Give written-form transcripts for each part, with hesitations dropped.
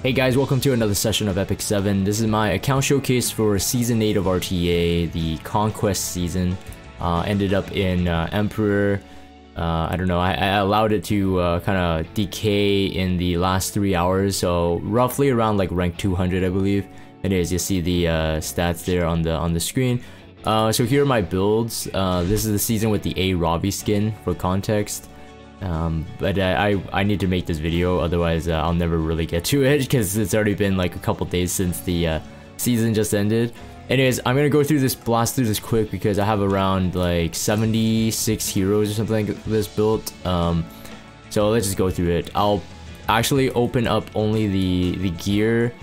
Hey guys, welcome to another session of Epic 7. This is my account showcase for Season 8 of RTA, the Conquest Season. Ended up in Emperor. I don't know, I allowed it to kind of decay in the last 3 hours, so roughly around like rank 200 I believe. Anyways, you see the stats there on the screen. So here are my builds. This is the season with the A. Robby skin for context. But I need to make this video, otherwise I'll never really get to it because it's already been like a couple days since the season just ended. Anyways, I'm gonna go through this, blast through this quick because I have around like 76 heroes or something like this built. So let's just go through it. I'll actually open up only the gear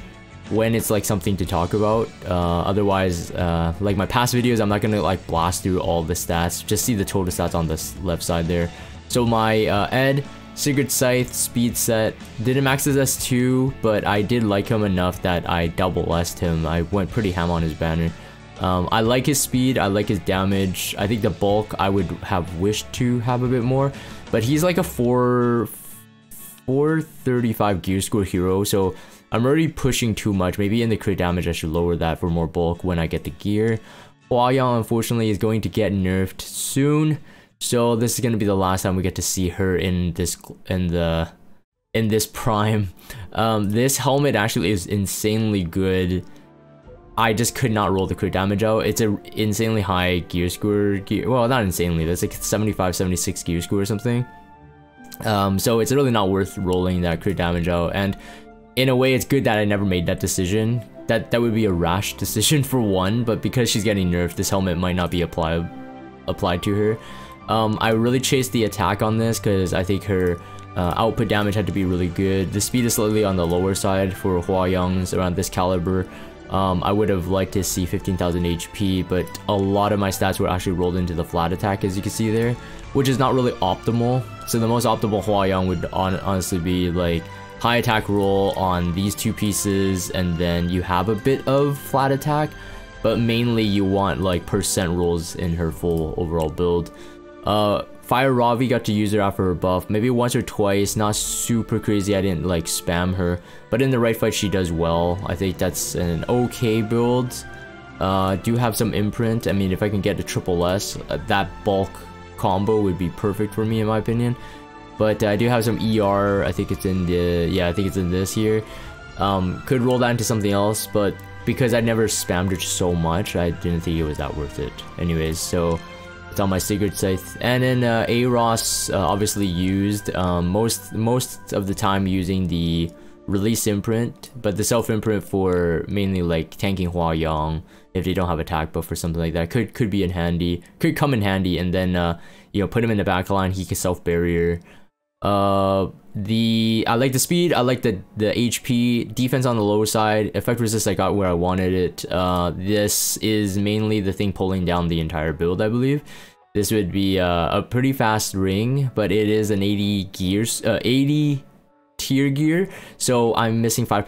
when it's like something to talk about. Otherwise, like my past videos, I'm not gonna like blast through all the stats. Just see the total stats on the left side there. So my Ed, Sigurd Scythe, speed set, didn't max his S2, but I did like him enough that I double S'd him. I went pretty ham on his banner. I like his speed, I like his damage. I think the bulk I would have wished to have a bit more, but he's like a 435 gear score hero, so I'm already pushing too much. Maybe in the crit damage I should lower that for more bulk when I get the gear. Hwayoung unfortunately is going to get nerfed soon. So this is gonna be the last time we get to see her in this prime. This helmet actually is insanely good. I just could not roll the crit damage out. It's a insanely high gear score. Well, not insanely. That's like 75, 76 gear score or something. So it's really not worth rolling that crit damage out. And in a way, it's good that I never made that decision. That would be a rash decision for one. But because she's getting nerfed, this helmet might not be applied to her. I really chased the attack on this because I think her output damage had to be really good. The speed is slightly on the lower side for Hwayoung's around this caliber. I would have liked to see 15,000 HP, but a lot of my stats were actually rolled into the flat attack, as you can see there, which is not really optimal. So the most optimal Hwayoung would honestly be like high attack roll on these two pieces, and then you have a bit of flat attack, but mainly you want like percent rolls in her full overall build. Fire Ravi, got to use her after her buff maybe once or twice, not super crazy. I didn't like spam her, but in the right fight she does well. I think that's an okay build. Do have some imprint. I mean, if I can get a triple S, that bulk combo would be perfect for me in my opinion, but I do have some ER. I think it's in the, yeah, I think it's in this here. Could roll that into something else, but because I never spammed her so much, I didn't think it was that worth it. Anyways, so on my Sigurd Scythe, and then Aras obviously used most of the time using the release imprint, but the self imprint for mainly like tanking Hwayoung if they don't have attack buff or something like that could be in handy, could come in handy. And then you know, put him in the back line, he can self barrier. I like the speed, I like the HP, defense on the lower side, effect resist I got where I wanted it. This is mainly the thing pulling down the entire build, I believe. This would be a pretty fast ring, but it is an 80 tier gear, so I'm missing 5%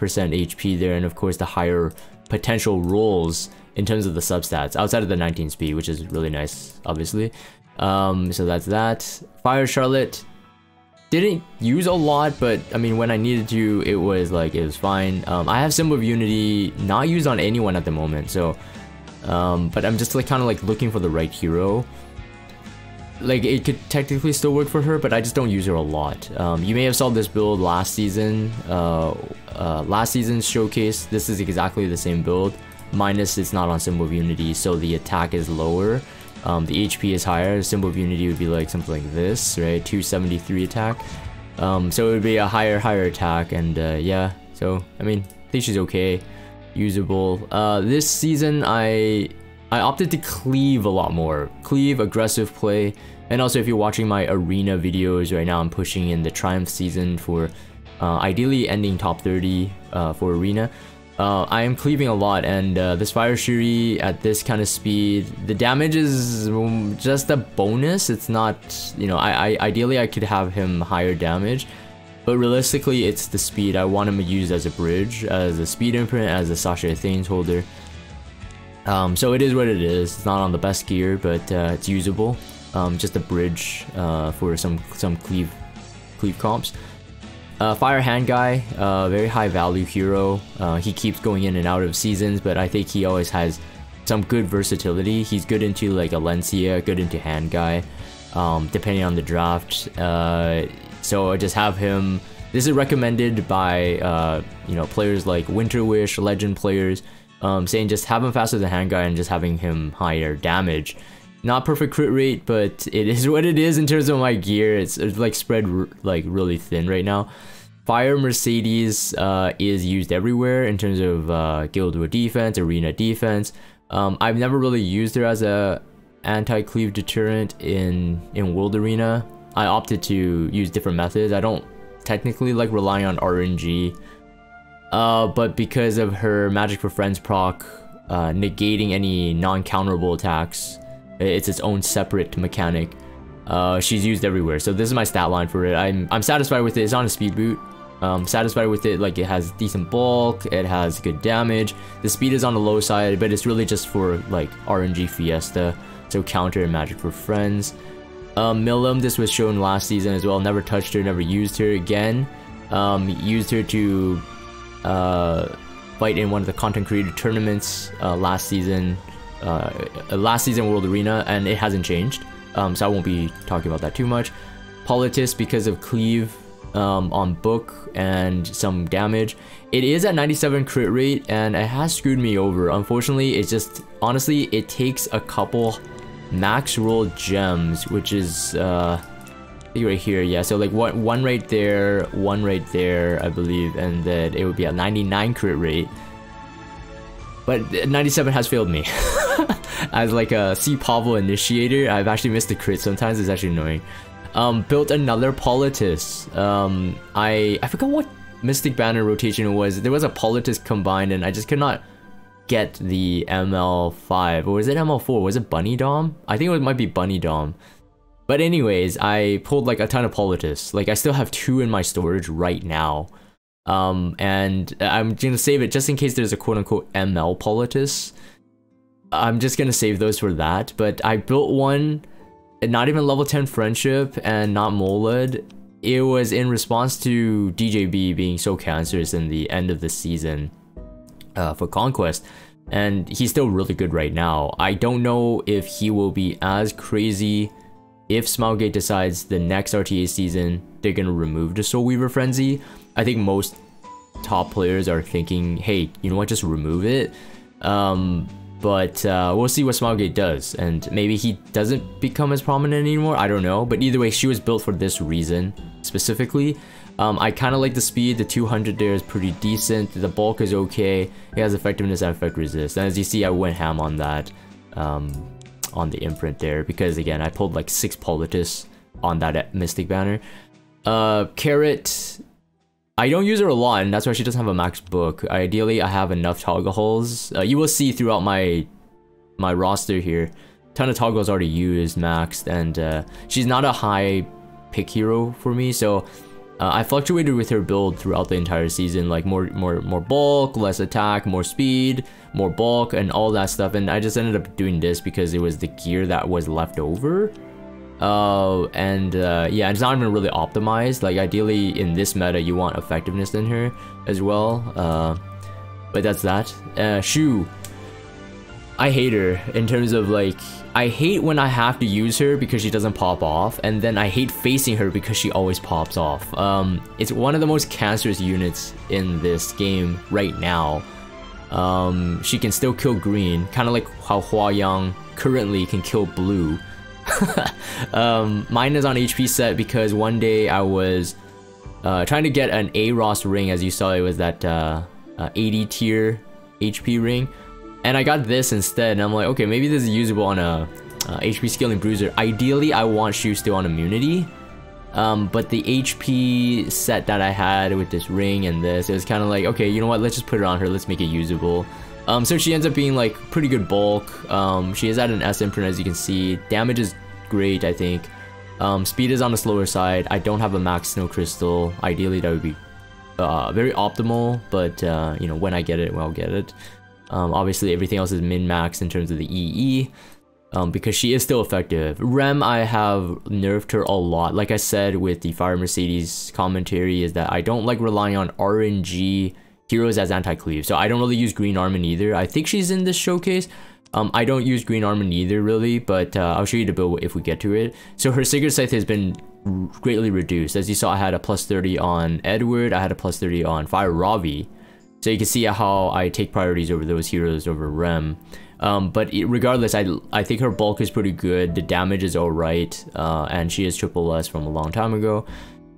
HP there, and of course the higher potential rolls in terms of the substats outside of the 19 speed, which is really nice obviously. So that's that. Fire Charlotte didn't use a lot, but I mean when I needed to, it was like, it was fine. I have Symbol of Unity not used on anyone at the moment, so but I'm just like kind of like looking for the right hero. Like it could technically still work for her, but I just don't use her a lot. You may have saw this build last season, last season's showcase. This is exactly the same build, minus it's not on Symbol of Unity, so the attack is lower. The HP is higher. Symbol of Unity would be like something like this, right? 273 attack. So it would be a higher attack, and yeah. So I mean, I think she's okay, usable. This season, I opted to cleave a lot more, cleave, aggressive play, and also if you're watching my arena videos right now, I'm pushing in the Triumph season for ideally ending top 30 for arena. I am cleaving a lot, and this Fire Shuri at this kind of speed, the damage is just a bonus. It's not, you know, I ideally I could have him higher damage, but realistically it's the speed. I want him used as a bridge, as a speed imprint, as a Sasha Thanes holder. So it is what it is. It's not on the best gear, but it's usable. Just a bridge for some cleave comps. Fire Hand Guy, very high value hero. He keeps going in and out of seasons, but I think he always has some good versatility. He's good into like Alencia, good into Hand Guy, depending on the draft. So I just have him. This is recommended by you know, players like Winterwish, Legend players, saying just have him faster than Hand Guy and just having him higher damage. Not perfect crit rate, but it is what it is in terms of my gear. It's like spread like really thin right now. Fire Mercedes is used everywhere in terms of guild war defense, arena defense. I've never really used her as a anti-cleave deterrent in World Arena. I opted to use different methods. I don't technically like relying on RNG, but because of her Magic for Friends proc negating any non-counterable attacks, it's its own separate mechanic. She's used everywhere, so this is my stat line for it. I'm satisfied with it. It's on a speed boot. Satisfied with it. Like, it has decent bulk, it has good damage. The speed is on the low side, but it's really just for like RNG Fiesta, so counter and Magic for Friends. Milim, this was shown last season as well. Never touched her, never used her again. Used her to fight in one of the content creator tournaments last season World Arena, and it hasn't changed, so I won't be talking about that too much. Politis, because of cleave on book and some damage, it is at 97 crit rate, and it has screwed me over, unfortunately. It's just, honestly, it takes a couple max roll gems, which is right here. Yeah, so like what, one right there, one right there, I believe, and then it would be at 99 crit rate. But 97 has failed me. As like a C Pavel initiator, I've actually missed the crit sometimes. It's actually annoying. Built another Politis. I forgot what Mystic Banner rotation it was. There was a Politis combined, and I just could not get the ML5. Or was it ML4? Was it Bunny Dom? I think it might be Bunny Dom. But anyways, I pulled like a ton of Politis. Like, I still have 2 in my storage right now. And I'm gonna save it just in case there's a quote-unquote ML Politis. I'm just gonna save those for that. But I built one, not even level 10 friendship and not moled. It was in response to DJB being so cancerous in the end of the season for Conquest, and he's still really good right now. I don't know if he will be as crazy if Smilegate decides the next RTA season they're gonna remove the Soul Weaver Frenzy. I think most top players are thinking, hey, you know what, just remove it. But we'll see what Smilegate does, and maybe he doesn't become as prominent anymore, I don't know. But either way, she was built for this reason specifically. I kind of like the speed. The 200 there is pretty decent. The bulk is okay. It has effectiveness and effect resist, and as you see, I went ham on that, on the imprint there, because again, I pulled like 6 Politis on that Mystic Banner. Carrot, I don't use her a lot, and that's why she doesn't have a max book. Ideally, I have enough toggle holes. You will see throughout my roster here, ton of toggles already used, maxed, and she's not a high pick hero for me, so I fluctuated with her build throughout the entire season, like more bulk, less attack, more speed, more bulk, and all that stuff, and I just ended up doing this because it was the gear that was left over. Yeah, it's not even really optimized. Like, ideally in this meta you want effectiveness in her as well, but that's that. Shu, I hate her in terms of like, I hate when I have to use her because she doesn't pop off, and then I hate facing her because she always pops off. It's one of the most cancerous units in this game right now. She can still kill green, kind of like how Hwayoung currently can kill blue. Mine is on HP set because one day I was trying to get an A. Robby ring. As you saw, it was that 80 tier HP ring, and I got this instead, and I'm like, okay, maybe this is usable on a HP scaling bruiser. Ideally, I want Shu still on immunity, but the HP set that I had with this ring and this, it was kind of like, okay, you know what, let's just put it on her, let's make it usable. So she ends up being like pretty good bulk. She is at an S imprint, as you can see. Damage is great, I think. Speed is on the slower side. I don't have a max snow crystal. Ideally, that would be very optimal, but you know, when I get it, well, I'll get it. Obviously, everything else is min max in terms of the EE. because she is still effective. Rem, I have nerfed her a lot. Like I said with the Fire Mercedes commentary, is that I don't like relying on RNG heroes as anti-cleave, so I don't really use Green Armin either. I think she's in this showcase. I don't use Green Armin either really, but I'll show you the build if we get to it. So her Sigurd Scythe has been greatly reduced. As you saw, I had a plus 30 on Edward, I had a plus 30 on Fire Ravi. So you can see how I take priorities over those heroes over Rem. But regardless, I think her bulk is pretty good, the damage is alright, and she is triple S from a long time ago.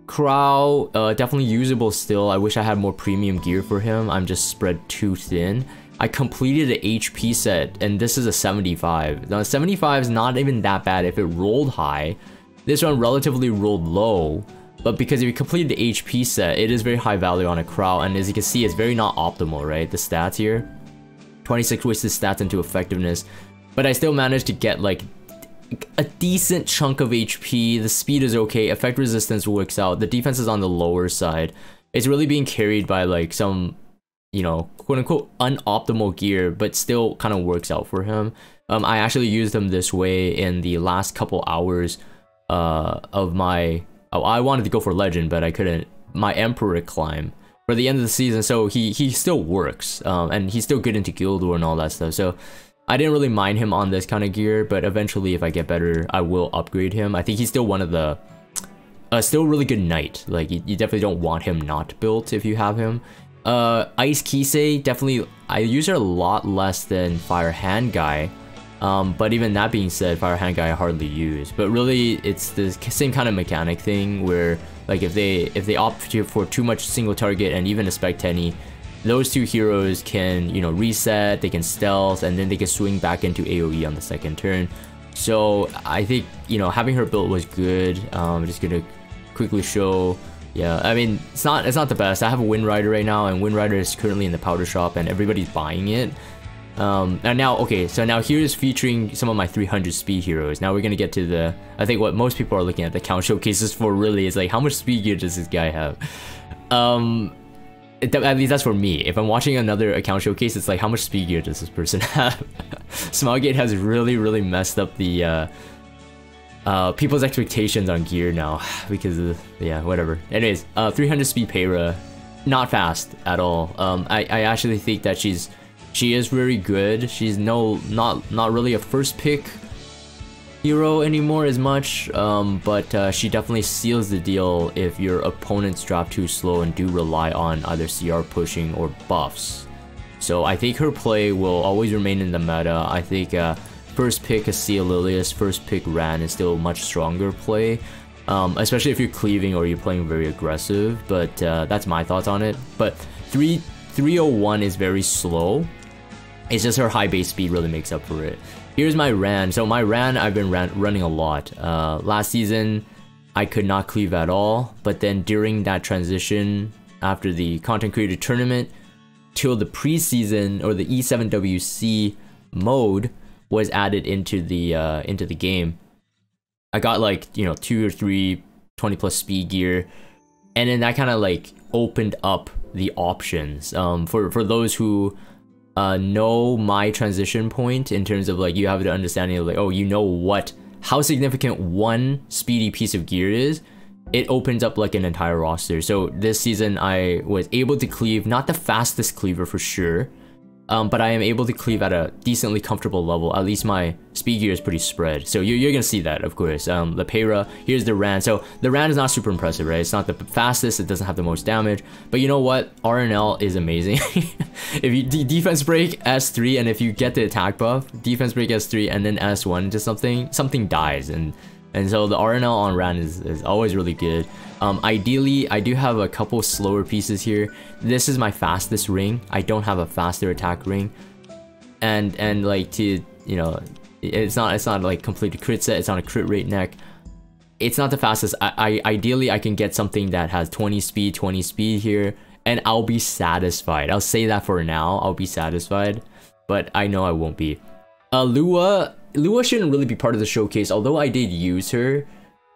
Krau, definitely usable still. I wish I had more premium gear for him. I'm just spread too thin. I completed an HP set, and this is a 75. Now, 75 is not even that bad if it rolled high. This one relatively rolled low, but because if you complete the HP set, it is very high value on a Krau, and as you can see, it's very not optimal, right? The stats here, 26 wasted stats into effectiveness, but I still managed to get like a decent chunk of HP. The speed is okay, effect resistance works out, the defense is on the lower side. It's really being carried by like some, you know, quote-unquote unoptimal gear, but still kind of works out for him. I actually used him this way in the last couple hours of my, oh, I wanted to go for legend, but I couldn't, my Emperor climb for the end of the season, so he still works, and he's still good into Guild War and all that stuff, so I didn't really mind him on this kind of gear, but eventually if I get better, I will upgrade him. I think he's still one of the, still really good knight, like you definitely don't want him not built if you have him. Ice Kisei, definitely, I use her a lot less than Fire Hand Guy, but even that being said, Fire Hand Guy I hardly use. But really, it's the same kind of mechanic thing where, like, if they opt for too much single target and even a Spectenny, those two heroes can, you know, reset, they can stealth, and then they can swing back into AoE on the second turn. So I think, you know, having her build was good. I'm just gonna quickly show. Yeah, I mean, it's not the best. I have a Windrider right now, and Windrider is currently in the powder shop, and everybody's buying it. And now, okay, so now here's featuring some of my 300 speed heroes. Now we're gonna get to the, I think what most people are looking at the count showcases for really is like, how much speed gear does this guy have? At least that's for me. If I'm watching another account showcase, it's like, how much speed gear does this person have? Smilegate has really, really messed up the, people's expectations on gear now because of, yeah, whatever. Anyways, 300 speed Peira, not fast at all. I actually think that she is very good. She's not really a first pick hero anymore as much, but she definitely seals the deal if your opponents drop too slow and do rely on either CR pushing or buffs. So I think her play will always remain in the meta. I think first pick Asia Lilius, first pick Ran is still a much stronger play, especially if you're cleaving or you're playing very aggressive, but that's my thoughts on it. But 301 is very slow, it's just her high base speed really makes up for it. Here's my Ran. So my Ran, I've been running a lot. Last season, I could not cleave at all, but then during that transition, after the Content Creator Tournament, till the preseason or the E7WC mode was added into the game, I got like, you know, 2 or 3 20 plus speed gear, and then that kind of like opened up the options. For those who know my transition point in terms of like, you have the understanding of like, oh, you know what, how significant one speedy piece of gear is, it opens up like an entire roster. So this season I was able to cleave, not the fastest cleaver for sure, but I am able to cleave at a decently comfortable level. At least my speed gear is pretty spread. So you're going to see that, of course. The Peira, here's the Ran. So the Ran is not super impressive, right? It's not the fastest, it doesn't have the most damage. But you know what? RnL is amazing. If you defense break S3, and if you get the attack buff, defense break S3 and then S1 into something, something dies. And so the RnL on Ran is always really good. Ideally, I do have a couple slower pieces here. This is my fastest ring. I don't have a faster attack ring, and like, to, you know, it's not like completed crit set. It's on a crit rate neck. It's not the fastest. I ideally I can get something that has 20 speed here, and I'll be satisfied. I'll say that for now. I'll be satisfied, but I know I won't be. Lua shouldn't really be part of the showcase, although I did use her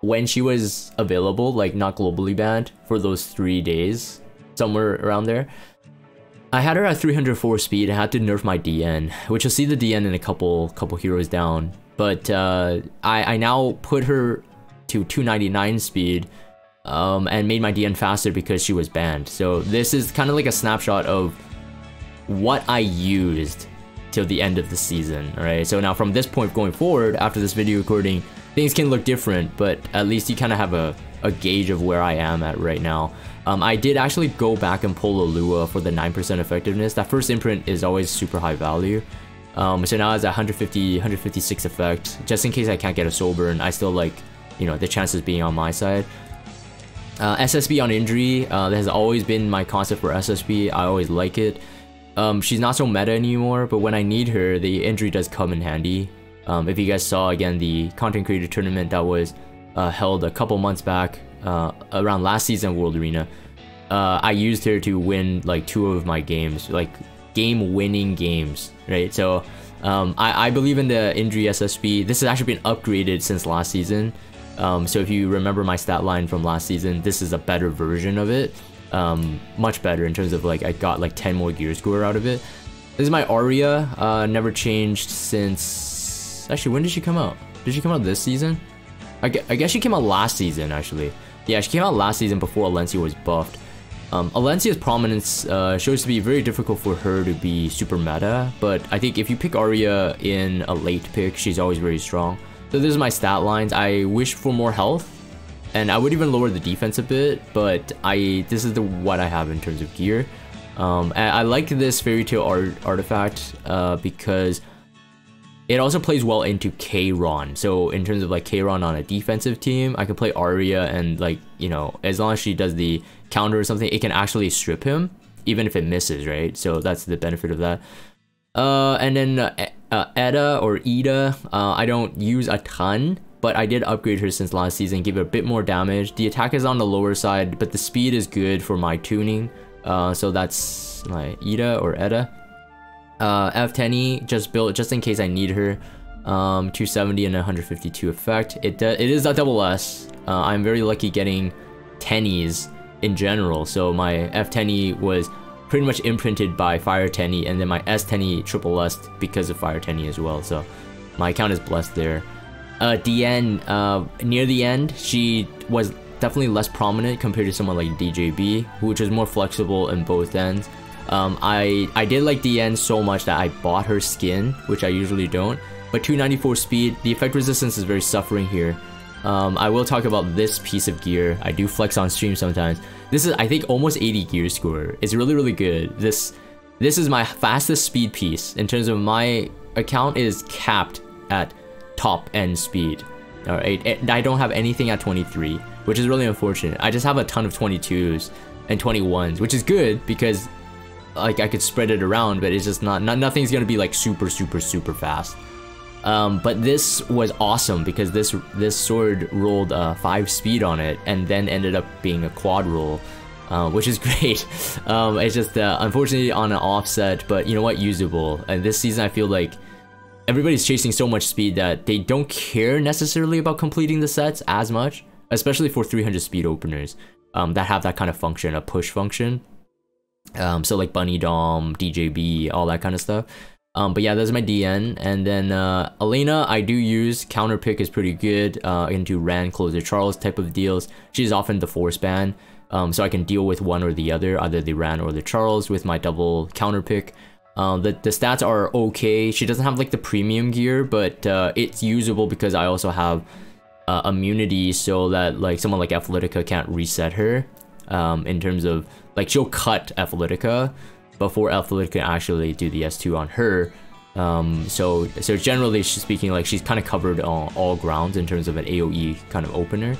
when she was available, like not globally banned, for those 3 days, somewhere around there. I had her at 304 speed. I had to nerf my DN, which you'll see the DN in a couple heroes down. But I now put her to 299 speed and made my DN faster because she was banned. So this is kind of like a snapshot of what I used till the end of the season, right? So now from this point going forward, after this video recording, things can look different, but at least you kind of have a gauge of where I am at right now. I did actually go back and pull Alua for the 9% effectiveness. That first imprint is always super high value. So now it's at 156 effect, just in case I can't get a soul burn. I still like, you know, the chances being on my side. SSB on injury, that has always been my concept for SSB. I always like it. She's not so meta anymore, but when I need her, the injury does come in handy. If you guys saw again the content creator tournament that was held a couple months back, around last season World Arena, I used her to win like 2 of my games, like game-winning games, right? So I believe in the injury SSB. This has actually been upgraded since last season. So if you remember my stat line from last season, this is a better version of it. Much better in terms of like I got like 10 more gear score out of it. This is my Aria, never changed since... Actually, when did she come out? Did she come out this season? I guess she came out last season, actually. Yeah, she came out last season before Alencia was buffed. Alencia's prominence shows to be very difficult for her to be super meta, but I think if you pick Aria in a late pick, she's always very strong. So this is my stat lines. I wish for more health, and I would even lower the defense a bit, but this is what I have in terms of gear. I like this Fairy Tail artifact because it also plays well into K-Ron. So in terms of like K-Ron on a defensive team, I can play Aria and, like, you know, as long as she does the counter or something, it can actually strip him even if it misses, right? So that's the benefit of that. And then Eda or Ida, I don't use a ton, but I did upgrade her since last season, give her a bit more damage. The attack is on the lower side, but the speed is good for my tuning. So that's my Ida or Eda. F10E just built just in case I need her. 270 and 152 effect. It is a double S. I'm very lucky getting 10Es in general, so my F10E was pretty much imprinted by Fire 10E, and then my S10E triple S because of Fire 10E as well, so my account is blessed there. DN, near the end, she was definitely less prominent compared to someone like DJB, which is more flexible in both ends. I did like DN so much that I bought her skin, which I usually don't. But 294 speed, the effect resistance is very suffering here. I will talk about this piece of gear. I do flex on stream sometimes. This is, I think, almost 80 gear score. It's really, really good. This is my fastest speed piece in terms of my account is capped at top end speed. All right, I don't have anything at 23, which is really unfortunate. I just have a ton of 22s and 21s, which is good because, like, I could spread it around, but it's just nothing's gonna be like super, super, super fast. But this was awesome because this sword rolled 5 speed on it and then ended up being a quad roll, which is great. It's just unfortunately on an offset, but you know what, usable. And this season I feel like everybody's chasing so much speed that they don't care necessarily about completing the sets as much, especially for 300 speed openers that have that kind of function, a push function. So like Bunny Dom, DJB, all that kind of stuff. But yeah, that's my DN. And then Elena, I do use. Counter pick is pretty good into Ran, Closer, Charles type of deals. She's often the force ban, so I can deal with one or the other, either the Ran or the Charles with my double counter pick. The stats are okay. She doesn't have like the premium gear, but it's usable because I also have immunity so that like someone like Athletica can't reset her in terms of like she'll cut Athletica before Athletica can actually do the S2 on her. So generally speaking, like, she's kind of covered on all grounds in terms of an AoE kind of opener.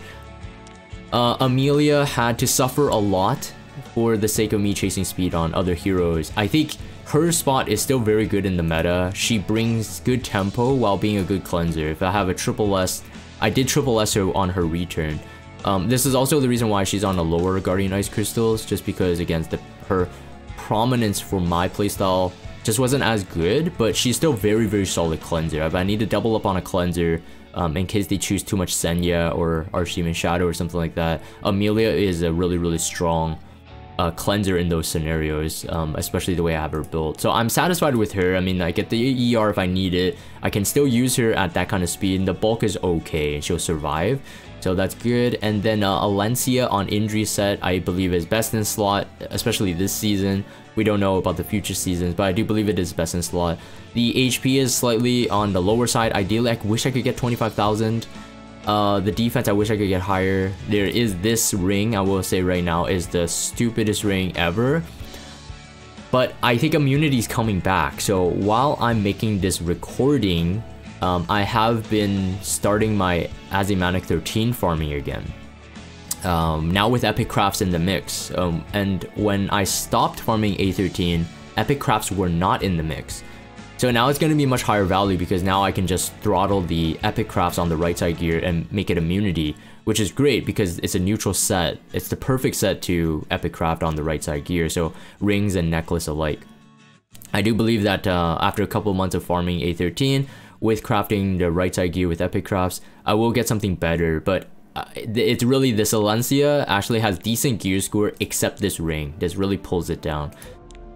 Amelia had to suffer a lot for the sake of me chasing speed on other heroes. I think her spot is still very good in the meta. She brings good tempo while being a good cleanser. If I have a triple S, I did triple S her on her return. This is also the reason why she's on a lower Guardian Ice Crystals, just because, again, her prominence for my playstyle just wasn't as good, but she's still very, very solid cleanser. If I need to double up on a cleanser in case they choose too much Senya or Archdemon's Shadow or something like that, Amelia is a really, really strong cleanser in those scenarios, especially the way I have her built. So I'm satisfied with her. I mean, I get the ER if I need it. I can still use her at that kind of speed, and the bulk is okay, and she'll survive. So that's good. And then Alencia on injury set, I believe is best in slot, especially this season. We don't know about the future seasons, but I do believe it is best in slot. The HP is slightly on the lower side. Ideally, I wish I could get 25,000. The defense, I wish I could get higher. There is this ring, I will say right now, is the stupidest ring ever. But I think immunity is coming back. So while I'm making this recording, I have been starting my Azimanic 13 farming again, now with Epic Crafts in the mix. And when I stopped farming A13, Epic Crafts were not in the mix. So now it's going to be much higher value because now I can just throttle the Epic Crafts on the right side gear and make it immunity, which is great because it's a neutral set. It's the perfect set to Epic Craft on the right side gear, so rings and necklace alike. I do believe that after a couple months of farming A13, with crafting the right side gear with Epic Crafts, I will get something better, but it's really this Alencia actually has decent gear score except this ring. This really pulls it down.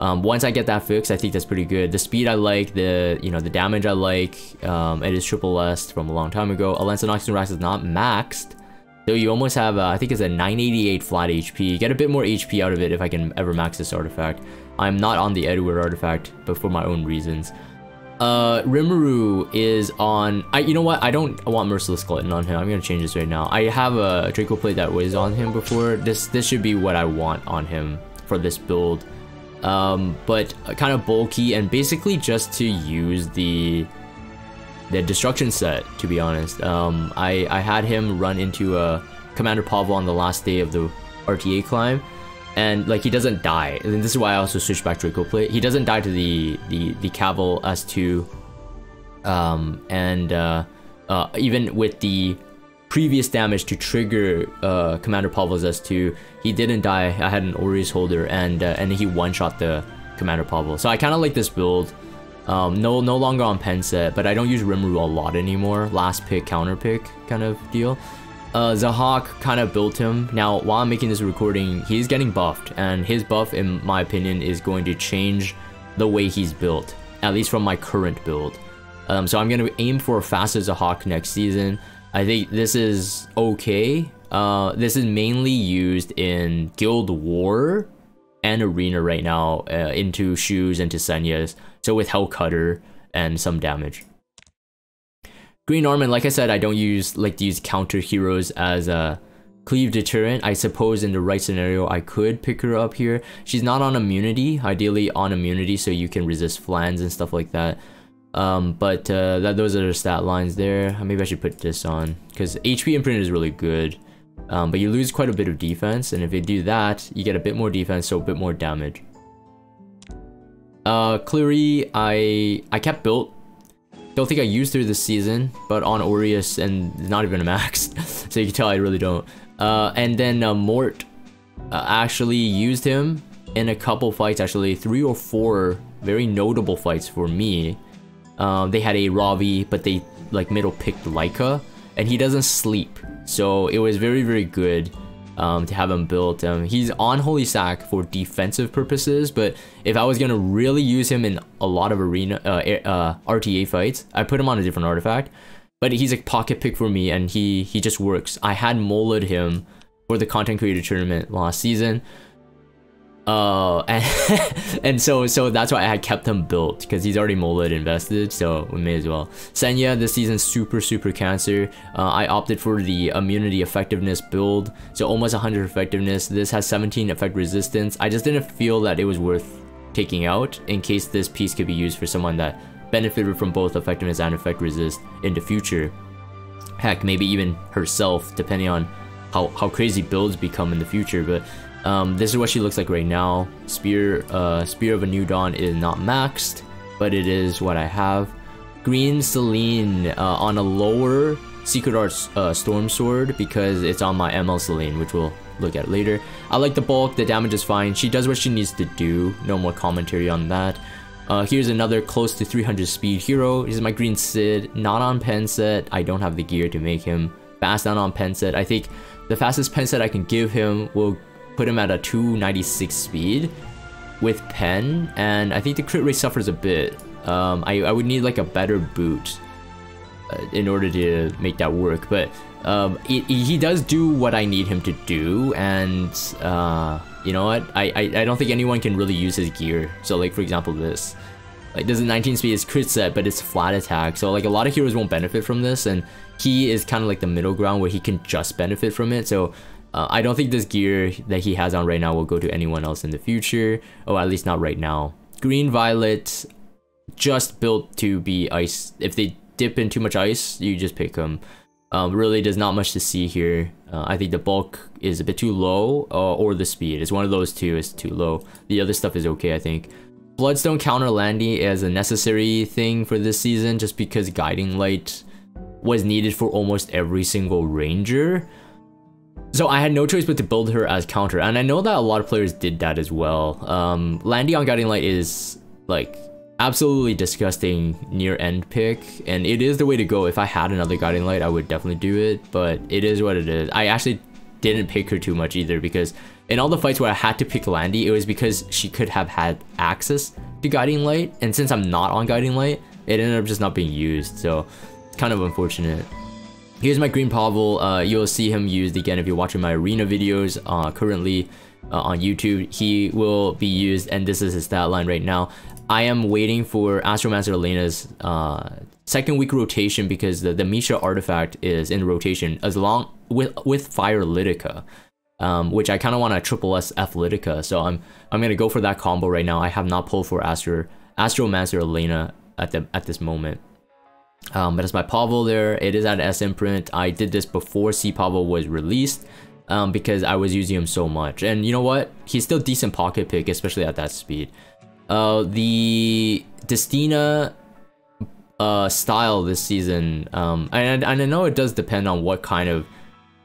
Once I get that fixed, I think that's pretty good. The speed I like, the the damage I like. It is triple S from a long time ago. Alencia Noxinorax is not maxed, so you almost have I think it's a 988 flat HP. You get a bit more HP out of it if I can ever max this artifact. I'm not on the Edward artifact, but for my own reasons. Rimuru is on... you know what? I don't want Merciless Glutton on him. I'm gonna change this right now. I have a Draco plate that was on him before. This should be what I want on him for this build. But kind of bulky and basically just to use the destruction set, to be honest. I had him run into Commander Pavel on the last day of the RTA climb. And like, he doesn't die, and this is why I also switched back Draco Plate. He doesn't die to the Cavil S2, even with the previous damage to trigger Commander Pavel's S2, he didn't die. I had an Aureus holder, and he one-shot the Commander Pavel. So I kind of like this build. No longer on pen set, but I don't use Rimuru a lot anymore. Last pick, counter pick kind of deal. Zahak kind of built him. Now, while I'm making this recording, he's getting buffed, and his buff, in my opinion, is going to change the way he's built, at least from my current build. So I'm going to aim for a faster Zahak next season. I think this is okay. This is mainly used in Guild War and Arena right now, into Shoes, into Senya's, so with Hellcutter and some damage. Green Armin, like I said, I don't like to use counter heroes as a cleave deterrent. I suppose in the right scenario, I could pick her up here. She's not on immunity, ideally on immunity, so you can resist flans and stuff like that. Those are the stat lines there. Maybe I should put this on, because HP imprint is really good. But you lose quite a bit of defense, and if you do that, you get a bit more defense, so a bit more damage. Cleary, I kept built. Don't think I used her this season, but on Aureus and not even a max, so you can tell I really don't. And then Mort, actually used him in a couple fights, actually 3 or 4 very notable fights for me. They had A. Robby, but they like middle picked Lyca, and he doesn't sleep, so it was very, very good to have him built. He's on Holy Sack for defensive purposes, but if I was gonna really use him in a lot of arena RTA fights, I put him on a different artifact. But he's a pocket pick for me, and he just works. I had moled him for the content creator tournament last season, and and so that's why I had kept him built, because he's already moled invested, so we may as well. Senya this season, super cancer. I opted for the immunity effectiveness build, so almost 100 effectiveness. This has 17 effect resistance. I just didn't feel that it was worth taking out in case this piece could be used for someone that benefited from both effectiveness and effect resist in the future. Heck, maybe even herself, depending on how crazy builds become in the future. But this is what she looks like right now. Spear of a New Dawn is not maxed, but it is what I have. Green Selene on a lower Secret Arts Storm Sword, because it's on my ML Selene, which we'll look at later. I like the bulk, the damage is fine. She does what she needs to do, no more commentary on that. Here's another close to 300 speed hero. This is my Green Sid, not on pen set. I don't have the gear to make him fast, not on pen set. I think the fastest pen set I can give him will put him at a 296 speed with pen, and I think the crit rate suffers a bit. I would need like a better boot in order to make that work, but he does do what I need him to do, and you know what, I don't think anyone can really use his gear. So like for example this, like this is 19 speed, it's crit set, but it's flat attack, so like a lot of heroes won't benefit from this, and he is kind of like the middle ground where he can just benefit from it. So I don't think this gear that he has on right now will go to anyone else in the future, or at least not right now. Green Violet, just built to be ice. If they dip in too much ice, you just pick them. Really there's not much to see here. I think the bulk is a bit too low, or the speed. It's one of those two is too low. The other stuff is okay, I think. Bloodstone counter Landy is a necessary thing for this season just because Guiding Light was needed for almost every single ranger. So I had no choice but to build her as counter, and I know that a lot of players did that as well. Landy on Guiding Light is like absolutely disgusting near end pick, and it is the way to go. If I had another Guiding Light, I would definitely do it, but it is what it is. I actually didn't pick her too much either, because in all the fights where I had to pick Landy, it was because she could have had access to Guiding Light, and since I'm not on Guiding Light, it ended up just not being used, so it's kind of unfortunate. Here's my Green Pavel. You'll see him used again if you're watching my arena videos currently on YouTube. He will be used, and this is his stat line right now. I am waiting for Astromancer Elena's second week rotation, because the Misha artifact is in rotation as long with Firelytica, which I kind of want to triple S Athletica, so I'm gonna go for that combo right now. I have not pulled for Astromancer Elena at this moment. But it's my Pavel there. It is at S imprint. I did this before C Pavel was released, because I was using him so much, and you know what? He's still decent pocket pick, especially at that speed. The Destina style this season, and I know it does depend on what kind of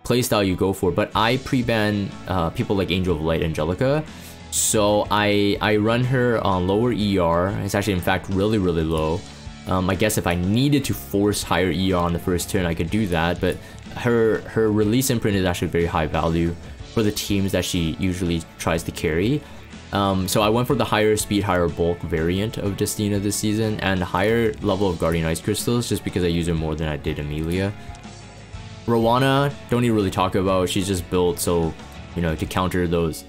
playstyle you go for, but I pre-ban people like Angel of Light, Angelica, so I run her on lower ER. It's actually in fact really low. I guess if I needed to force higher ER on the first turn, I could do that, but her release imprint is actually very high value for the teams that she usually tries to carry. So I went for the higher speed, higher bulk variant of Destina this season, and higher level of Guardian Ice Crystals, just because I use her more than I did Amelia. Rowana, don't even really talk about. She's just built so, you know, to counter those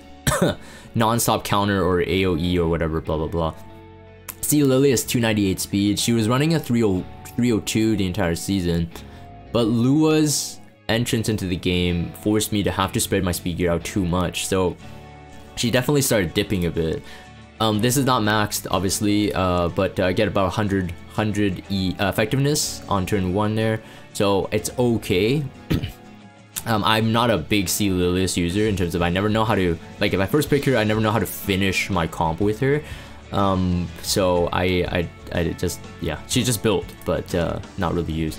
non-stop counter or AoE or whatever, blah blah blah. See, Lily is 298 speed. She was running a 302 the entire season, but Lua's entrance into the game forced me to have to spread my speed gear out too much, so she definitely started dipping a bit. This is not maxed, obviously, but I get about 100 effectiveness on turn 1 there, so it's okay. I'm not a big C Lilius user in terms of I never know how to, like if I first pick her, I never know how to finish my comp with her. So I just, yeah, she's just built, but not really used.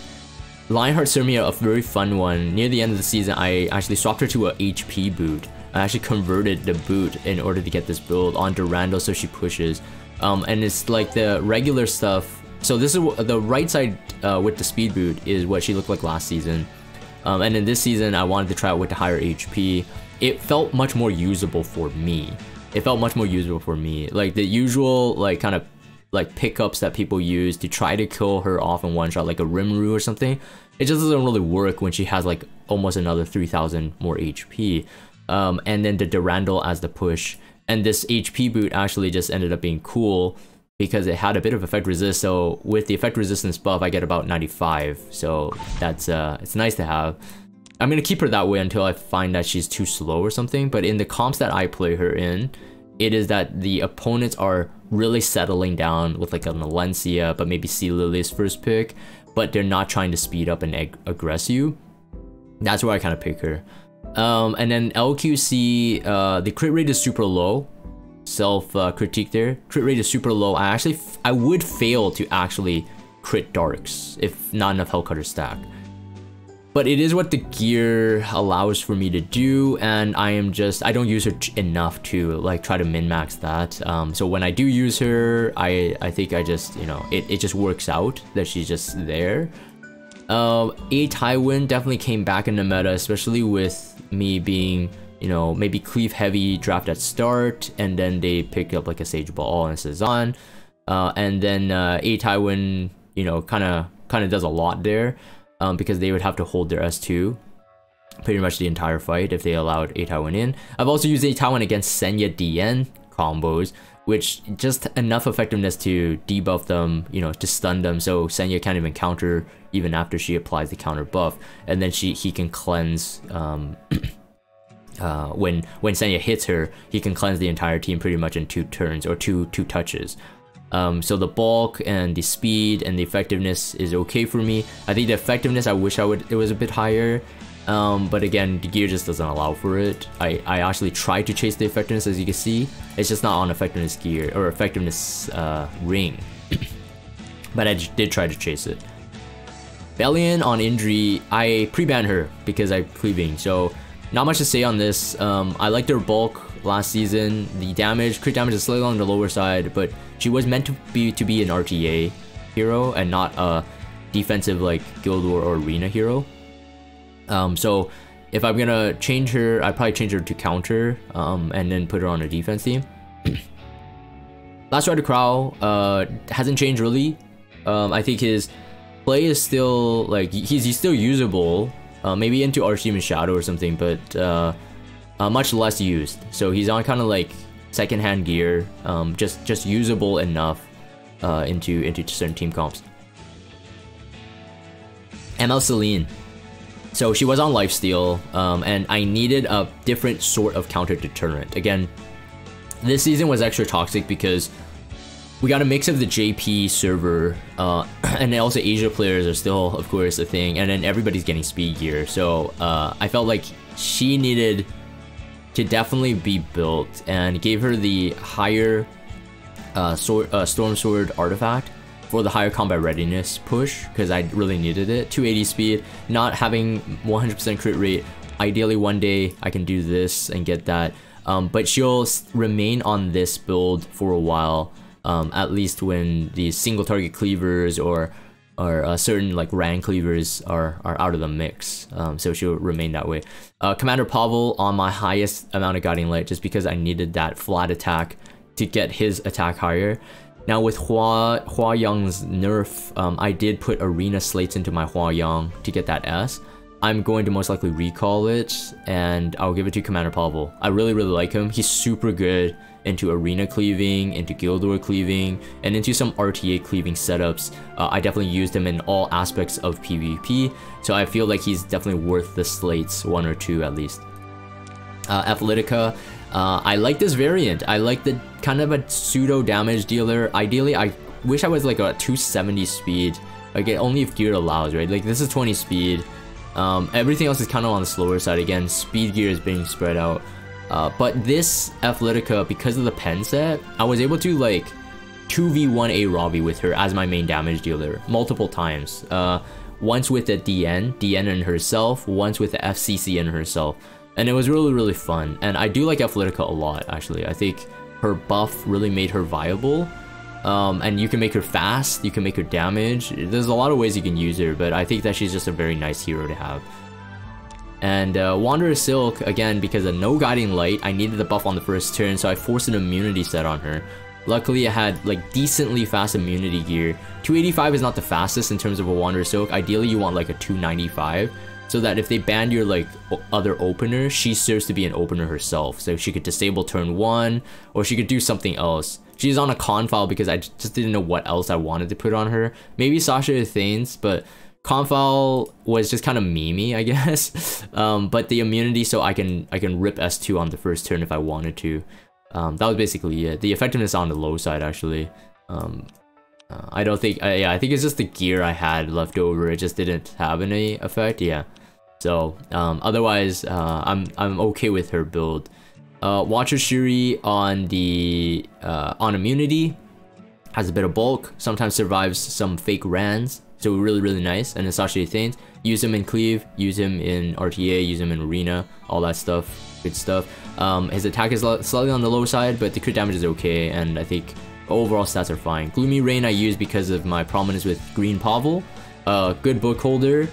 Lionheart Cermia, a very fun one. Near the end of the season, I actually swapped her to a HP boot. I actually converted the boot in order to get this build on Durando, so she pushes. And it's like the regular stuff. So this is the right side with the speed boot is what she looked like last season. And in this season, I wanted to try it with the higher HP. It felt much more usable for me. Like the usual like kind of like pickups that people use to try to kill her off in one shot, like a Rimuru or something. It just doesn't really work when she has like almost another 3,000 more HP. And then the Durandal as the push, and this HP boot actually just ended up being cool because it had a bit of effect resist, so with the effect resistance buff I get about 95, so that's it's nice to have. I'm gonna keep her that way until I find that she's too slow or something, but in the comps that I play her in, it is that the opponents are really settling down with like an Alencia, but maybe C Lily's first pick, but they're not trying to speed up and aggress you. That's where I kind of pick her. And then LQC, the crit rate is super low. Self-critique there. Crit rate is super low. I would fail to actually crit darks if not enough Hellcutter stack. But it is what the gear allows for me to do, and I don't use her enough to like try to min-max that. So when I do use her, I think I just, you know, it just works out that she's just there. A Tywin definitely came back in the meta, especially with me being you know, maybe cleave heavy draft at start, and then they pick up like a Sage Ball and Sazan, and then A Tywin, you know, kind of does a lot there, because they would have to hold their S2 pretty much the entire fight if they allowed A Tywin in. I've also used A Tywin against Senya DN combos, which just enough effectiveness to debuff them, you know, to stun them, so Senya can't even counter even after she applies the counter buff, and then he can cleanse when Senya hits her, he can cleanse the entire team pretty much in 2 turns or two touches. So the bulk and the speed and the effectiveness is okay for me. I think the effectiveness, I wish it was a bit higher, but again, the gear just doesn't allow for it. I actually tried to chase the effectiveness, as you can see. It's just not on effectiveness gear or effectiveness ring. But I did try to chase it. Bellion on injury, I pre-banned her because I'm cleaving, so not much to say on this. I liked her bulk last season. The damage, crit damage is slightly on the lower side, but she was meant to be an RTA hero and not a defensive like Guild War or Arena hero. So if I'm gonna change her, I'd probably change her to counter, and then put her on a defense team. Last Rider Krau hasn't changed really. I think his play is still like he's still usable, maybe into Archdemon's and Shadow or something, but much less used. So he's on kind of like secondhand gear, just usable enough into certain team comps. ML Celine. So she was on lifesteal, and I needed a different sort of counter deterrent. Again, this season was extra toxic because we got a mix of the JP server, and also Asia players are still, of course, a thing, and then everybody's getting speed gear. So I felt like she needed to definitely be built, and gave her the higher Storm Sword artifact for the higher combat readiness push, because I really needed it. 280 speed, not having 100% crit rate. Ideally one day I can do this and get that, but she'll remain on this build for a while, at least when the single target cleavers or certain like Ran cleavers are out of the mix, so she'll remain that way. Commander Pavel on my highest amount of Guiding Light, just because I needed that flat attack to get his attack higher. Now with Hwayoung's nerf, I did put Arena Slates into my Hwayoung to get that S. I'm going to most likely recall it, and I'll give it to Commander Pavel. I really like him. He's super good into Arena cleaving, into Guild War cleaving, and into some RTA cleaving setups. I definitely used him in all aspects of PvP, so I feel like he's definitely worth the Slates, 1 or 2 at least. Athletica. I like this variant. I like the kind of a pseudo damage dealer. Ideally, I wish I was like a 270 speed. Again, only if gear allows, right? Like this is 20 speed. Everything else is kind of on the slower side. Again, speed gear is being spread out. But this Athletica, because of the pen set, I was able to like 2v1 A. Robby with her as my main damage dealer multiple times. Once with the DN and herself, once with the FCC and herself. And it was really fun, and I do like Athletica a lot, actually. I think her buff really made her viable, and you can make her fast, you can make her damage. There's a lot of ways you can use her, but I think that she's just a very nice hero to have. And Wanderer Silk, again, because of no Guiding Light, I needed the buff on the first turn, so I forced an immunity set on her. Luckily, I had like decently fast immunity gear. 285 is not the fastest in terms of a Wanderer Silk. Ideally, you want like a 295. So that if they ban your like other opener, she serves to be an opener herself. So she could disable turn 1, or she could do something else. She's on a Confile because I just didn't know what else I wanted to put on her. Maybe Sasha Thanes, but Confile was just kind of memey, I guess. But the immunity, so I can rip S2 on the first turn if I wanted to. That was basically it. The effectiveness on the low side, actually. I don't think, yeah, I think it's just the gear I had left over. It just didn't have any effect, yeah. So, otherwise, I'm okay with her build. Watcher Shuri on the, on immunity, has a bit of bulk, sometimes survives some fake Rans, so really nice. And Sasha Thanes, use him in cleave, use him in RTA, use him in arena, all that stuff, good stuff. His attack is slightly on the low side, but the crit damage is okay, and I think overall stats are fine. Gloomy Rain I use because of my prominence with Green Pavel. Good book holder.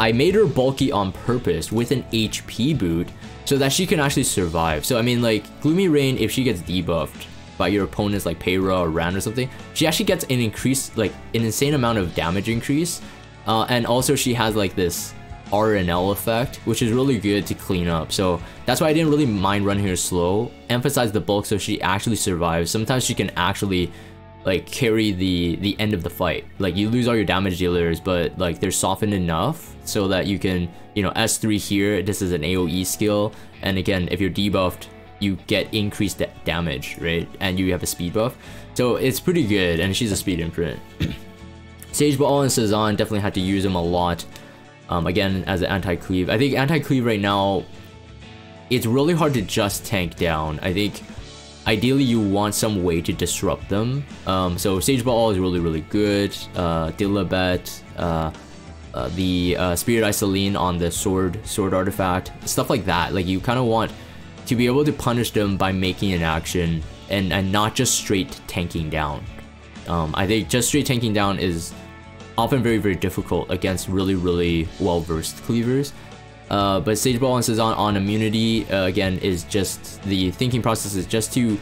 I made her bulky on purpose with an HP boot so that she can actually survive. So I mean, like, Gloomy Rain, if she gets debuffed by your opponents like Peira or Ran or something, she actually gets an increase, like an insane amount of damage increase, and also she has like this RnL effect, which is really good to clean up. So that's why I didn't really mind running her slow, emphasize the bulk so she actually survives. Sometimes she can actually like carry the end of the fight. Like, you lose all your damage dealers, but like they're softened enough so that you can, you know, S3 here. This is an AoE skill, and again, if you're debuffed, you get increased damage, right? And you have a speed buff, so it's pretty good. And she's a speed imprint. Sage Ball and Sazan, definitely had to use them a lot. Again, as an anti-cleave, I think anti-cleave right now, it's really hard to just tank down. I think ideally you want some way to disrupt them. So Sage Ball is really, really good. Dilibet, the Spirit Isoline on the sword artifact, stuff like that. Like, you kind of want to be able to punish them by making an action and not just straight tanking down. I think just straight tanking down is often very, very difficult against really, really well-versed cleavers. But Sage Ball and Sazan on immunity, again, is just the thinking process is just to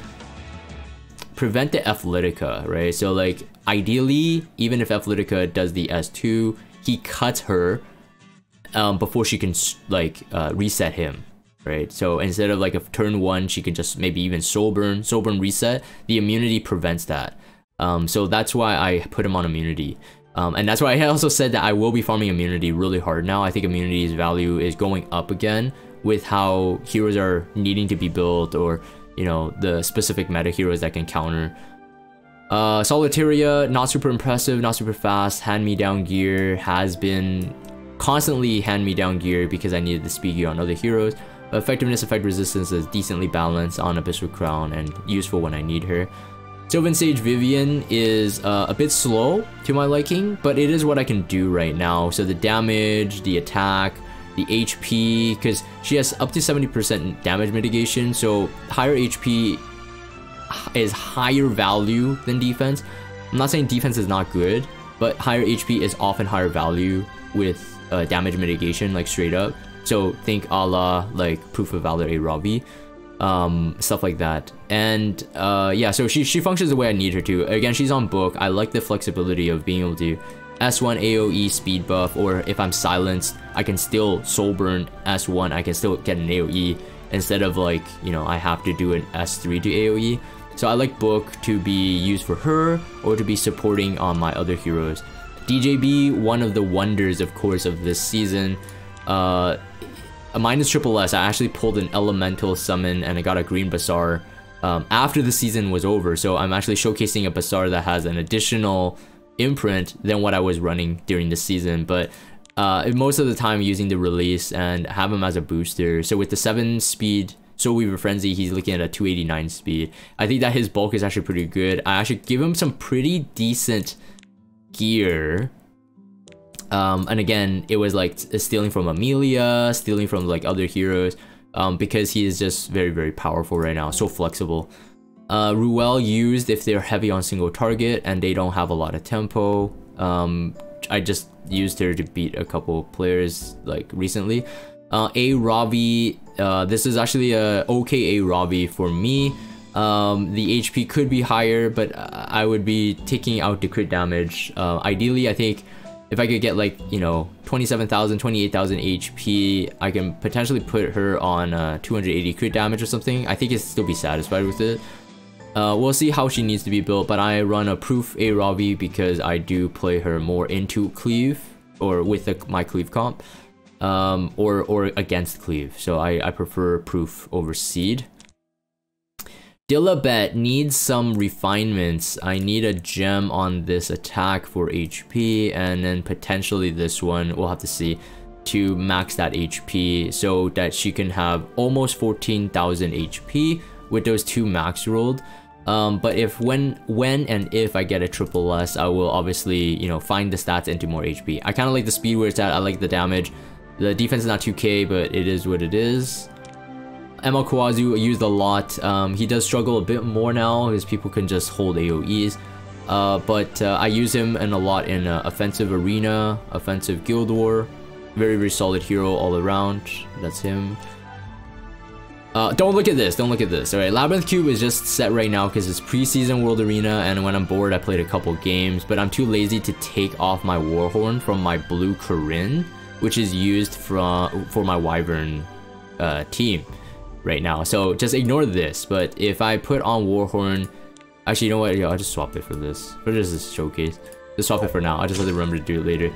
prevent the Athletica, right? So like, ideally, even if Athletica does the S2, he cuts her before she can like reset him, right? So instead of like a turn one, she can just maybe even soul burn reset. The immunity prevents that. So that's why I put him on immunity. And that's why I also said that I will be farming immunity really hard now. I think immunity's value is going up again with how heroes are needing to be built, or, you know, the specific meta heroes that can counter. Solitaria, not super impressive, not super fast. Hand-me-down gear, has been constantly hand-me-down gear because I needed the speed gear on other heroes. Effectiveness, effect resistance is decently balanced on Abyssal Crown and useful when I need her. Sylvan Sage Vivian is a bit slow to my liking, but it is what I can do right now. So the damage, the attack, the HP, because she has up to 70% damage mitigation, so higher HP is higher value than defense. I'm not saying defense is not good, but higher HP is often higher value with damage mitigation, like straight up. So think a la like Proof of Valor A. Robby. Stuff like that. And yeah, so she functions the way I need her to. Again, she's on book. I like the flexibility of being able to S1 AoE speed buff, or if I'm silenced, I can still soul burn S1, I can still get an AoE instead of like, you know, I have to do an S3 to AoE. So I like book to be used for her or to be supporting on my other heroes. DJB, one of the wonders, of course, of this season. Mine is triple S. I actually pulled an elemental summon and I got a green bazaar after the season was over. So I'm actually showcasing a bazaar that has an additional imprint than what I was running during the season. But most of the time using the release and have him as a booster. So with the 7 speed Soul Weaver Frenzy, he's looking at a 289 speed. I think that his bulk is actually pretty good. I actually give him some pretty decent gear. And again, it was like stealing from Amelia, stealing from like other heroes, because he is just very, very powerful right now, so flexible. Ruel used if they're heavy on single target and they don't have a lot of tempo. I just used her to beat a couple players like recently. A. Robby, this is actually a okay A. Robby for me. The HP could be higher, but I would be taking out the crit damage. Ideally, I think if I could get like, you know, 27,000, 28,000 HP, I can potentially put her on 280 crit damage or something. I think I'd still be satisfied with it. We'll see how she needs to be built, but I run a Proof A. Robby because I do play her more into cleave, or with my cleave comp, or against cleave. So I prefer Proof over Seed. Dilibet needs some refinements. I need a gem on this attack for HP, and then potentially this one, we'll have to see, to max that HP so that she can have almost 14,000 HP with those 2 max rolled. But if when and if I get a triple S, I will obviously, you know, find the stats into more HP. I kind of like the speed where it's at. I like the damage. The defense is not 2k, but it is what it is. ML Kawazu used a lot. He does struggle a bit more now. His people can just hold AoEs. But I use him in a lot in offensive arena, offensive guild war. Very, very solid hero all around. That's him. Don't look at this, don't look at this. Alright, Labyrinth Cube is just set right now because it's preseason World Arena, and when I'm bored I played a couple games, but I'm too lazy to take off my Warhorn from my blue Corinne, which is used for my Wyvern team right now. So just ignore this, but if I put on Warhorn, actually, you know what, yo, I'll just swap it for this. What is this showcase? Just swap it for now, I'll just have to remember to do it later.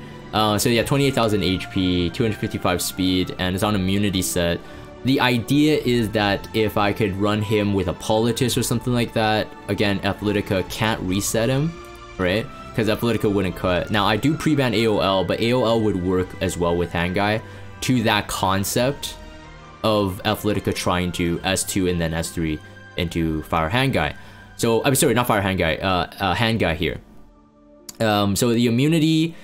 So yeah, 28,000 HP, 255 speed, and it's on immunity set. The idea is that if I could run him with a Politis or something like that, again, Athletica can't reset him, right? Because Athletica wouldn't cut. Now, I do pre-ban AOL, but AOL would work as well with Hand Guy to that concept of Athletica trying to S2 and then S3 into Fire Hand Guy. So, I'm sorry, not Fire Hand Guy, Hand Guy here. So the immunity,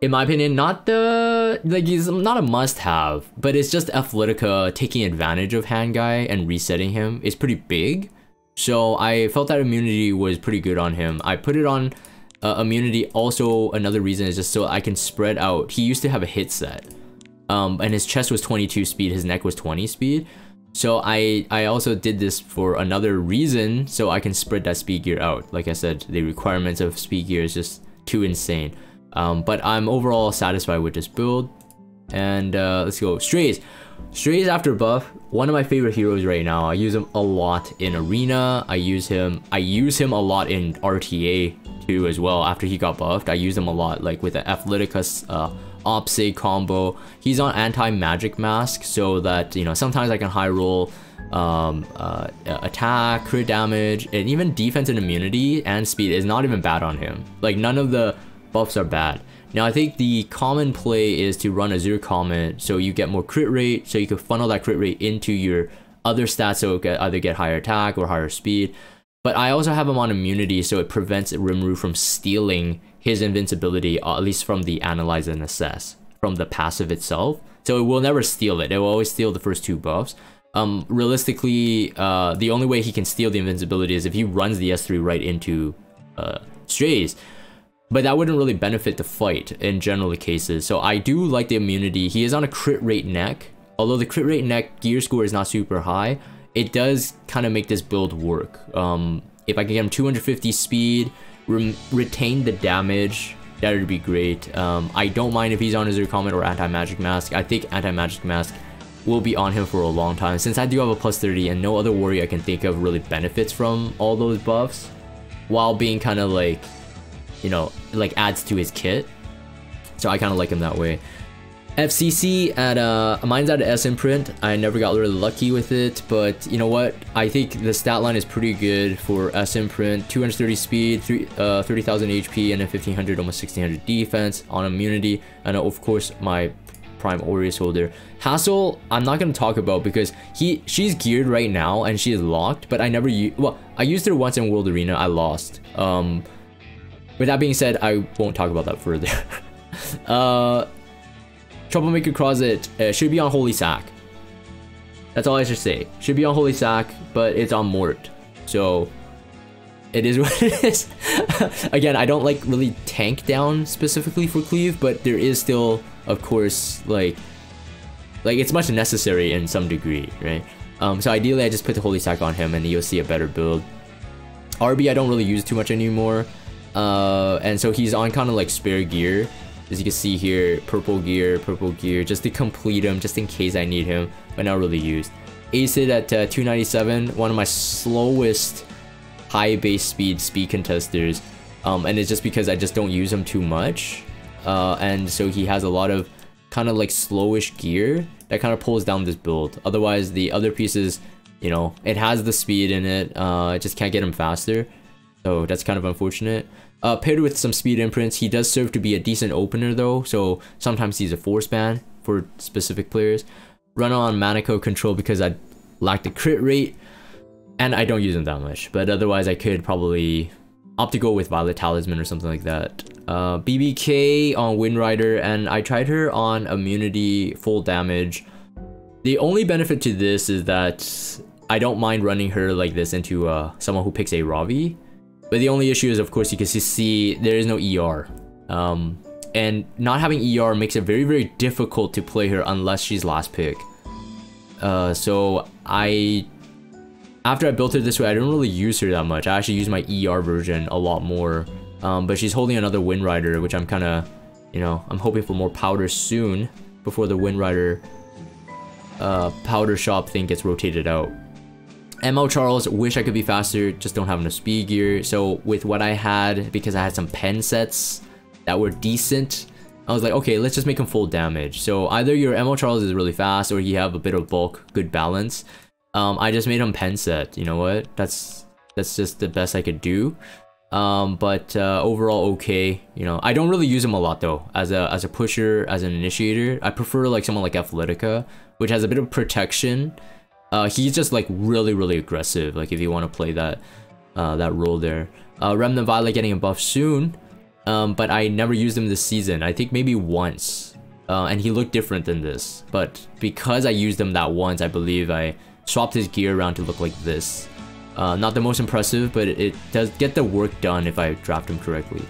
in my opinion, not the, like, it's not a must-have, but it's just Athletica taking advantage of Hand Guy and resetting him is pretty big. So I felt that immunity was pretty good on him. I put it on immunity. Also, another reason is just so I can spread out. He used to have a hit set, and his chest was 22 speed, his neck was 20 speed. So I also did this for another reason, so I can spread that speed gear out. Like I said, the requirements of speed gear is just too insane. But I'm overall satisfied with this build. And let's go. Strays. Strays after buff, one of my favorite heroes right now. I use him a lot in Arena. I use him a lot in RTA too as well. After he got buffed, I used him a lot, like with the Athletica Opsig combo. He's on anti-magic mask, so that, you know, sometimes I can high roll attack, crit damage, and even defense and immunity and speed is not even bad on him. Like, none of the buffs are bad. Now I think the common play is to run Azure Comet so you get more crit rate, so you can funnel that crit rate into your other stats, so it either get higher attack or higher speed. But I also have him on immunity, so it prevents Rimuru from stealing his invincibility, at least from the analyze and assess, from the passive itself. So it will never steal it, it will always steal the first two buffs. Realistically, the only way he can steal the invincibility is if he runs the S3 right into Strays. But that wouldn't really benefit the fight in general cases. So I do like the immunity. He is on a crit rate neck. Although the crit rate neck gear score is not super high, it does kind of make this build work. If I can get him 250 speed, retain the damage, that would be great. I don't mind if he's on Azure Comet or Anti-Magic Mask. I think Anti-Magic Mask will be on him for a long time, since I do have a plus 30 and no other warrior I can think of really benefits from all those buffs, while being kind of like, you know, like adds to his kit. So I kind of like him that way. FCC at mine's at S imprint. I never got really lucky with it, but you know what, I think the stat line is pretty good for S imprint. 230 speed, 30,000 HP, and then 1500, almost 1600 defense on immunity, and of course my prime aureus holder. Hassel, I'm not going to talk about because she's geared right now and she is locked, but I never I used her once in World Arena, I lost. With that being said, I won't talk about that further. Troublemaker Crozet should be on Holy Sack. That's all I should say. Should be on Holy Sack, but it's on Mort. So, it is what it is. Again, I don't like really tank down specifically for Cleave, but there is still, of course, like it's much necessary in some degree, right? So ideally, I just put the Holy Sack on him and you'll see a better build. RB I don't really use too much anymore. And so he's on kind of like spare gear, as you can see here, purple gear, just to complete him, just in case I need him, but not really used. Acid at 297, one of my slowest high base speed contesters, and it's just because I just don't use him too much, and so he has a lot of kind of like slowish gear that kind of pulls down this build. Otherwise, the other pieces, you know, it has the speed in it, I just can't get him faster. So that's kind of unfortunate. Paired with some speed imprints, he does serve to be a decent opener though, so sometimes he's a force ban for specific players. Run on Manico control because I lack the crit rate, and I don't use him that much, but otherwise I could probably opt to go with Violet Talisman or something like that. BBK on Windrider, and I tried her on immunity, full damage. The only benefit to this is that I don't mind running her like this into someone who picks A. Robby. But the only issue is, of course, you can see there is no ER. And not having ER makes it very, very difficult to play her unless she's last pick. So After I built her this way, I didn't really use her that much. I actually used my ER version a lot more. But she's holding another Windrider, which I'm kind of, you know, I'm hoping for more powder soon before the Windrider powder shop thing gets rotated out. ML Charles, wish I could be faster, just don't have enough speed gear. So with what I had, because I had some pen sets that were decent, I was like, okay, let's just make him full damage. So either your ML Charles is really fast or you have a bit of bulk, good balance. I just made him pen set. You know what? That's just the best I could do. But overall, okay. You know, I don't really use him a lot though. As a pusher, as an initiator, I prefer like someone like Athletica, which has a bit of protection. He's just like really aggressive. Like if you want to play that that role there. Remnant Violet getting a buff soon. But I never used him this season. I think maybe once. And he looked different than this. But because I used him that once, I believe I swapped his gear around to look like this. Not the most impressive, but it does get the work done if I draft him correctly.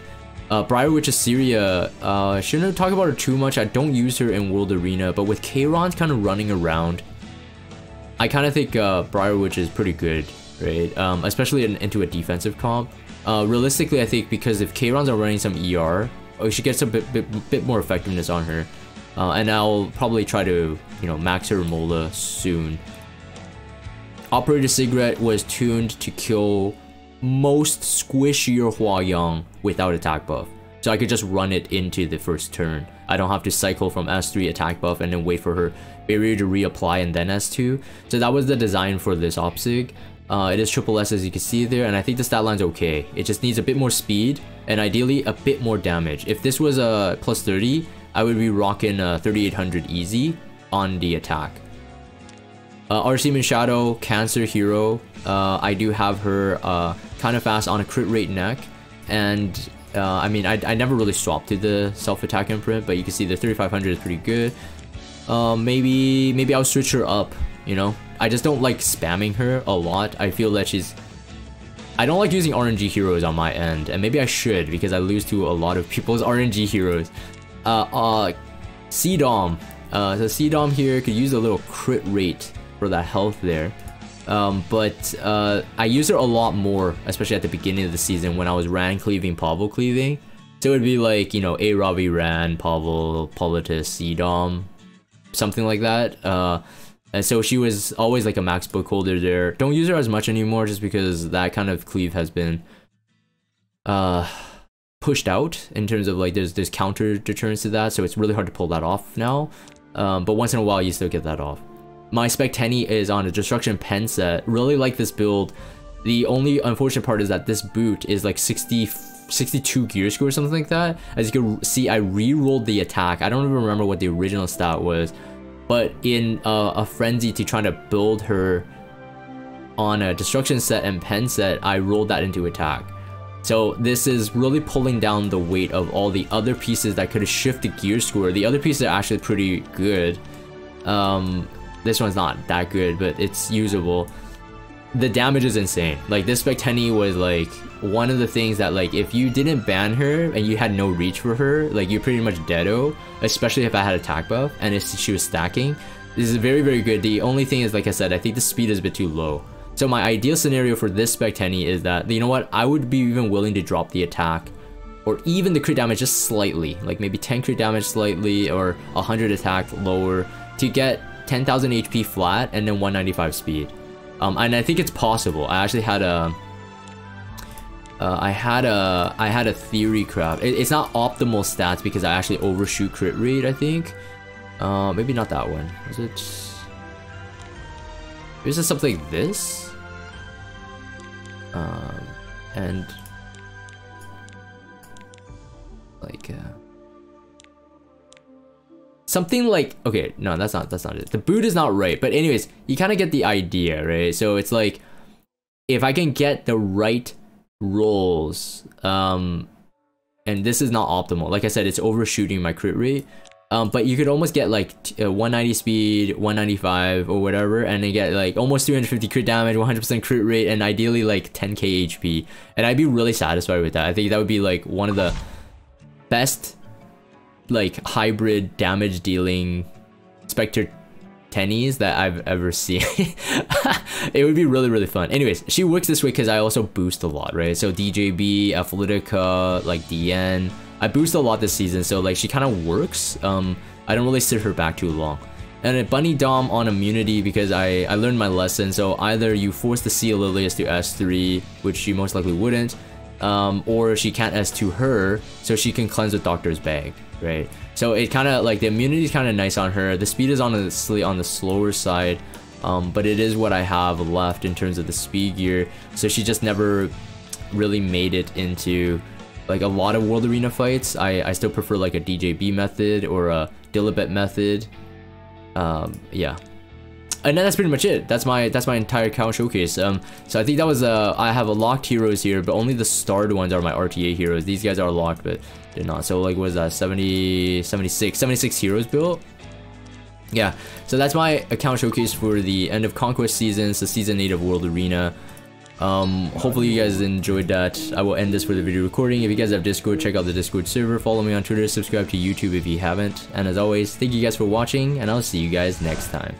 Briarwitch Assyria, shouldn't talk about her too much. I don't use her in World Arena, but with K-Ron's kind of running around, I kind of think Briarwitch is pretty good, right? Especially into a defensive comp. Realistically, I think because if K-Ron's are running some ER, she gets a bit more effectiveness on her. And I'll probably try to, you know, max her Mola soon. Operator Cigarette was tuned to kill most squishier Hwayoung without attack buff. So I could just run it into the first turn. I don't have to cycle from S3 attack buff and then wait for her barrier to reapply and then S2. So that was the design for this OpSig. It is triple S as you can see there, and I think the stat line's okay. It just needs a bit more speed and ideally a bit more damage. If this was a plus 30, I would be rocking 3800 easy on the attack. RC Minshadow, Cancer Hero. I do have her kind of fast on a crit rate neck. And I mean, I never really swapped to the self-attack imprint, but you can see the 3500 is pretty good. Maybe I'll switch her up, you know? I just don't like spamming her a lot. I feel that she's... I don't like using RNG heroes on my end, and maybe I should because I lose to a lot of people's RNG heroes. C-Dom. So C-Dom here could use a little crit rate for that health there, but I used her a lot more, especially at the beginning of the season when I was Ran cleaving, Pavel cleaving. So it would be like, you know, A. Robby, Ran, Pavel, Politis, C-Dom, something like that. And so she was always like a max book holder there. Don't use her as much anymore just because that kind of cleave has been pushed out in terms of like there's counter deterrence to that, so it's really hard to pull that off now. But once in a while you still get that off. My Spec Tenny is on a Destruction Pen set. Really like this build. The only unfortunate part is that this boot is like 62 gear score or something like that. As you can see, I re-rolled the attack. I don't even remember what the original stat was. But in a frenzy to try to build her on a Destruction set and Pen set, I rolled that into attack. So this is really pulling down the weight of all the other pieces that could have shifted gear score. The other pieces are actually pretty good. This one's not that good, but it's usable. The damage is insane. Like this Spec Tenny was like one of the things that like if you didn't ban her and you had no reach for her, like you're pretty much deado, especially if I had attack buff and if she was stacking. This is very good. The only thing is, like I said, I think the speed is a bit too low. So my ideal scenario for this Spec Tenny is that, you know what, I would be even willing to drop the attack or even the crit damage just slightly, like maybe 10 crit damage slightly or 100 attack lower to get 10,000 HP flat and then 195 speed, and I think it's possible. I actually had a, I had a theory craft. It's not optimal stats because I actually overshoot crit rate. I think, maybe not that one. Was it? Is it something like this? And like. Something like, okay, no, that's not it. The boot is not right, but anyways, you kind of get the idea, right? So it's like, if I can get the right rolls, and this is not optimal. Like I said, it's overshooting my crit rate, but you could almost get like 190 speed, 195 or whatever, and then get like almost 350 crit damage, 100% crit rate, and ideally like 10k HP. And I'd be really satisfied with that. I think that would be like one of the best like hybrid damage dealing Spectre tennies that I've ever seen. It would be really fun. Anyways, she works this way because I also boost a lot, right? So DJB, Athletica, like DN, I boost a lot this season, so like she kind of works. I don't really sit her back too long. And a Bunny Dom on immunity because I learned my lesson. So either you force the Sea Lilius to S3, which she most likely wouldn't, or she can't S2 her, so she can cleanse with Doctor's Bag, right? So it kind of like the immunity is kind of nice on her. The speed is on the slower side, but it is what I have left in terms of the speed gear. So she just never really made it into like a lot of World Arena fights. I still prefer like a DJB method or a Dilibet method. Yeah, and then that's pretty much it. That's my entire Krau showcase. So I think that was I have a locked heroes here, but only the starred ones are my RTA heroes. These guys are locked, but they're not. So like, what is that, 76 heroes built? Yeah, so that's my account showcase for the end of Conquest season, so season 8 of World Arena. Hopefully you guys enjoyed that. I will end this for the video recording. If you guys have Discord, check out the Discord server. Follow me on Twitter, subscribe to YouTube if you haven't. And as always, thank you guys for watching, and I'll see you guys next time.